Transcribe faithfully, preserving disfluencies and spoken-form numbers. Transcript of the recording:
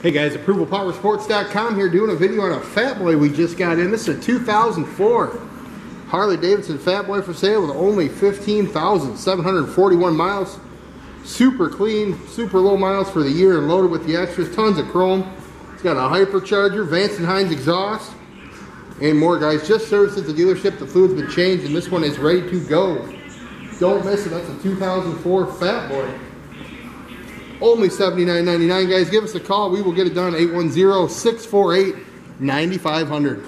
Hey guys, Approval Powersports dot com here doing a video on a Fat Boy we just got in. This is a two thousand four Harley Davidson Fat Boy for sale with only fifteen thousand seven hundred forty-one miles. Super clean, super low miles for the year and loaded with the extras. Tons of chrome. It's got a hypercharger, Vance and Hines exhaust, and more guys. Just serviced at the dealership. The fluid's been changed and this one is ready to go. Don't miss it. That's a two thousand four Fat Boy. Only seventy-nine ninety-nine, guys. Give us a call. We will get it done. eight one zero, six four eight, nine five hundred.